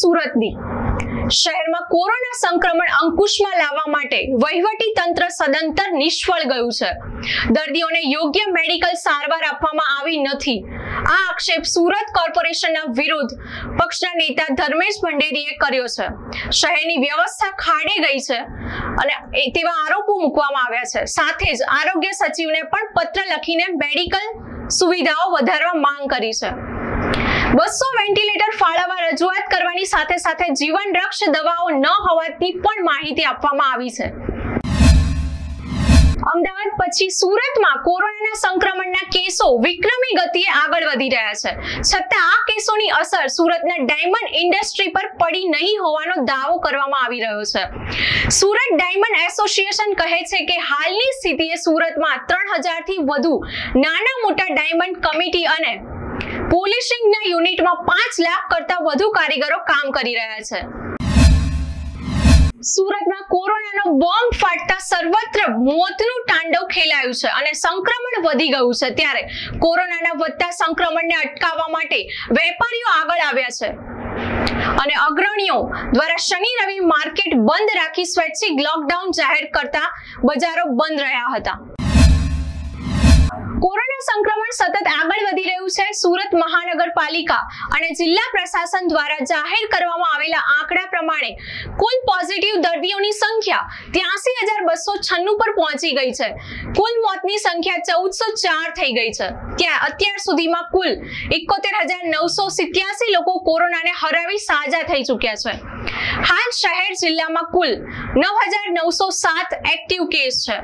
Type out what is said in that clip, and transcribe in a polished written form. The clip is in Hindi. सूरत दी शहर में कोरोना संक्रमण अंकुश में लावा माटे वहीवटी तंत्र सदंतर निष्फल गयु छे। दर्दीओने योग्य मेडिकल सारवार आपवामां आवी नथी। आ आक्षेप सूरत कॉर्पोरेशनना विरुद्ध पक्षना नेता धर्मेश भंडेरीए कर्यो छे। शहरनी व्यवस्था खाडे गई छे अने तेवा आरोपो मूकवामां आव्या छे। साथे ज आरोग्य सचिवने पण पत्र लखीने मेडिकल सुविधाओ वधारवा मांग करी छे। 200 वेंटिलेटर फाळवा रजूआत करवानी साथे साथे जीवन रक्ष दवाओ न होवानी पण माहिती आपवामां आवी छे। अमदावाद पछी सूरतमां कोरोनाना संक्रमणना केसो विक्रमी गतिए आगळ वधी रह्या छे। छतां आ केसोनी असर सूरतना डायमंड इंडस्ट्री पर पडी नहीं होवानो दावो करवामां आवी रह्यो छे। सूरत डायमंड एसोसिएशन कहे छे के हालनी स्थितिए सूरतमां 3000 थी वधु नाना मोटा डायमंड कमिटी अने पोलिशिंग ना यूनिट में 5 लाख करता वधु कारीगरो काम करी रह्या छे। सूरत में कोरोना नो बॉम्ब फाटता सर्वत्र मौतनु तांडव खेलायु छे अने संक्रमण वधी गयु छे। त्यारे कोरोना ना वधता संक्रमण ने अटकाववा माटे वेपारीओ आगळ आव्या छे अने अग्रणीओ द्वारा शनि रवि मार्केट बंध राखी स्वैच्छिक लॉकडाउन जाहेर करता बजारो बंध रह्या हता। कोरोना संक्रमण सतत आगळ वधी રહ્યું છે। सूरत महानगरपालिका અને જિલ્લા પ્રશાસન દ્વારા જાહેર કરવામાં આવેલા આંકડા પ્રમાણે કુલ પોઝિટિવ દર્દીઓની સંખ્યા 83296 પર પહોંચી ગઈ છે। કુલ મોતની સંખ્યા 1404 થઈ ગઈ છે। ત્યાં અત્યાર સુધીમાં કુલ 71987 લોકો કોરોનાને હરાવી સાજા થઈ ચૂક્યા છે। હાલ શહેર જિલ્લામાં કુલ 9907 એક્ટિવ કેસ છે।